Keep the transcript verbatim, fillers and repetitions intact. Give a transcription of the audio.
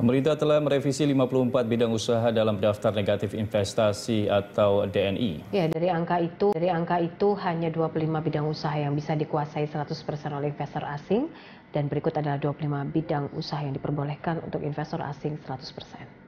Pemerintah telah merevisi lima puluh empat bidang usaha dalam daftar negatif investasi atau D N I. Ya, dari angka itu, dari angka itu hanya dua puluh lima bidang usaha yang bisa dikuasai seratus persen oleh investor asing, dan berikut adalah dua puluh lima bidang usaha yang diperbolehkan untuk investor asing seratus persen.